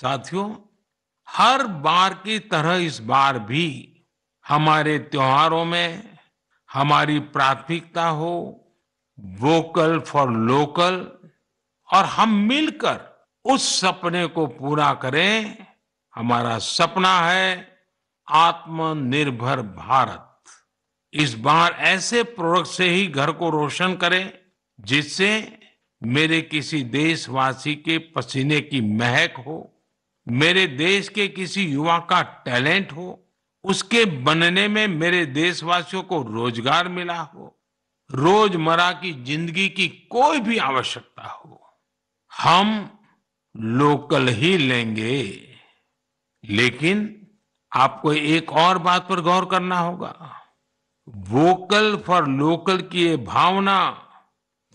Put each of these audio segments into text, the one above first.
साथियों, हर बार की तरह इस बार भी हमारे त्योहारों में हमारी प्राथमिकता हो वोकल फॉर लोकल, और हम मिलकर उस सपने को पूरा करें। हमारा सपना है आत्मनिर्भर भारत। इस बार ऐसे प्रोडक्ट से ही घर को रोशन करें जिससे मेरे किसी देशवासी के पसीने की महक हो, मेरे देश के किसी युवा का टैलेंट हो, उसके बनने में मेरे देशवासियों को रोजगार मिला हो, रोजमर्रा की जिंदगी की कोई भी आवश्यकता हो। हम लोकल ही लेंगे, लेकिन आपको एक और बात पर गौर करना होगा। वोकल फॉर लोकल की ये भावना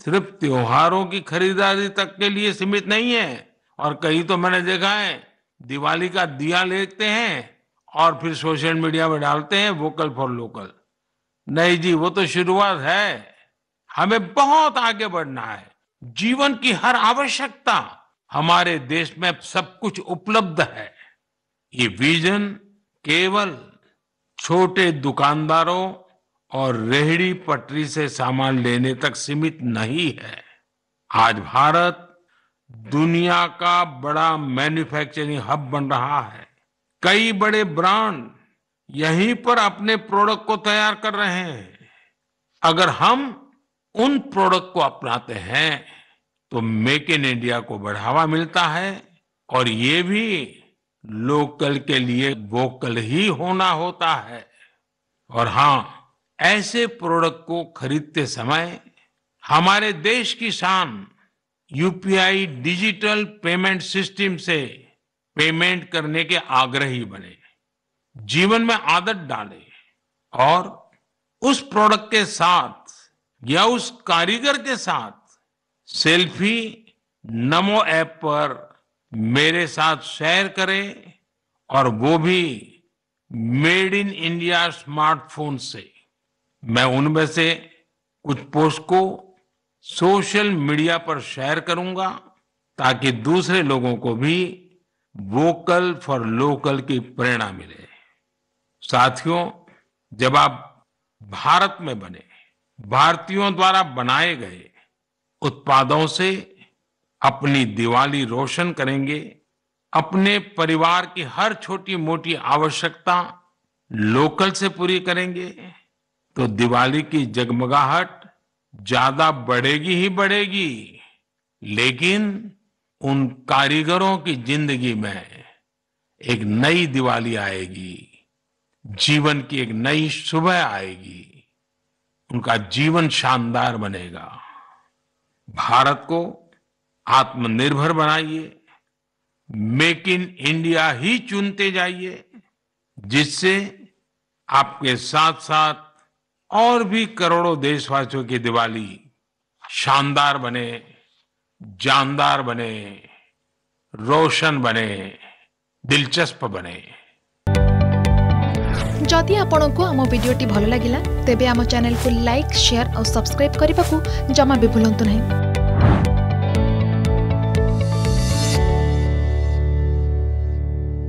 सिर्फ त्योहारों की खरीदारी तक के लिए सीमित नहीं है, और कहीं तो मैंने देखा है दिवाली का दिया लेते हैं और फिर सोशल मीडिया में डालते हैं वोकल फॉर लोकल। नहीं जी, वो तो शुरुआत है। हमें बहुत आगे बढ़ना है। जीवन की हर आवश्यकता हमारे देश में सब कुछ उपलब्ध है। ये विजन केवल छोटे दुकानदारों और रेहड़ी पटरी से सामान लेने तक सीमित नहीं है। आज भारत दुनिया का बड़ा मैन्युफैक्चरिंग हब बन रहा है। कई बड़े ब्रांड यहीं पर अपने प्रोडक्ट को तैयार कर रहे हैं। अगर हम उन प्रोडक्ट को अपनाते हैं तो मेक इन इंडिया को बढ़ावा मिलता है, और ये भी लोकल के लिए वोकल ही होना होता है। और हाँ, ऐसे प्रोडक्ट को खरीदते समय हमारे देश की शान यूपीआई डिजिटल पेमेंट सिस्टम से पेमेंट करने के आग्रही बने, जीवन में आदत डाले, और उस प्रोडक्ट के साथ या उस कारीगर के साथ सेल्फी नमो ऐप पर मेरे साथ शेयर करें, और वो भी मेड इन इंडिया स्मार्टफोन से। मैं उनमें से कुछ पोस्ट को सोशल मीडिया पर शेयर करूंगा ताकि दूसरे लोगों को भी वोकल फॉर लोकल की प्रेरणा मिले। साथियों, जब आप भारत में बने भारतीयों द्वारा बनाए गए उत्पादों से अपनी दिवाली रोशन करेंगे, अपने परिवार की हर छोटी मोटी आवश्यकता लोकल से पूरी करेंगे, तो दिवाली की जगमगाहट ज्यादा बढ़ेगी ही बढ़ेगी, लेकिन उन कारीगरों की जिंदगी में एक नई दिवाली आएगी, जीवन की एक नई सुबह आएगी, उनका जीवन शानदार बनेगा। भारत को आत्मनिर्भर बनाइए, मेक इन इंडिया ही चुनते जाइए, जिससे आपके साथ साथ और भी करोड़ों देशवासियों की दिवाली शानदार बने, जानदार बने, रोशन बने, दिलचस्प बने। जदि आपण को आम वीडियोटी भल लगिला तेबे आम चैनल को लाइक, शेयर और सब्सक्राइब करने को जमा भी भूलंतु नहीं।